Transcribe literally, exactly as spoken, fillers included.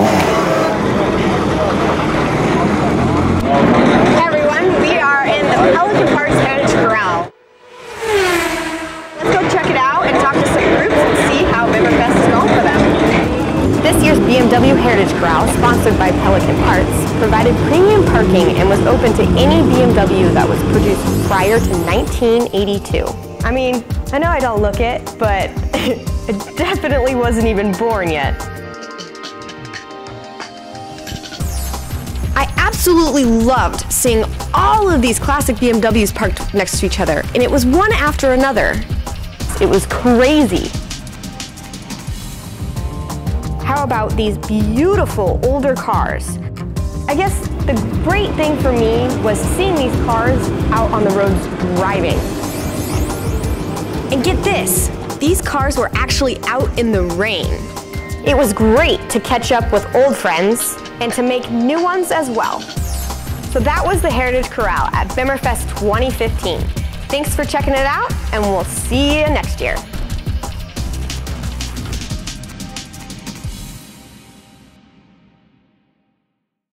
Hey everyone, we are in the Pelican Parts Heritage Corral. Let's go check it out and talk to some groups and see how Bimmerfest is going for them. This year's B M W Heritage Corral, sponsored by Pelican Parts, provided premium parking and was open to any B M W that was produced prior to nineteen eighty-two. I mean, I know I don't look it, but it definitely wasn't even born yet. I absolutely loved seeing all of these classic B M Ws parked next to each other, and it was one after another. It was crazy. How about these beautiful older cars? I guess the great thing for me was seeing these cars out on the roads driving. And get this, these cars were actually out in the rain. It was great to catch up with old friends and to make new ones as well. So that was the Heritage Corral at Bimmerfest twenty fifteen. Thanks for checking it out, and we'll see you next year.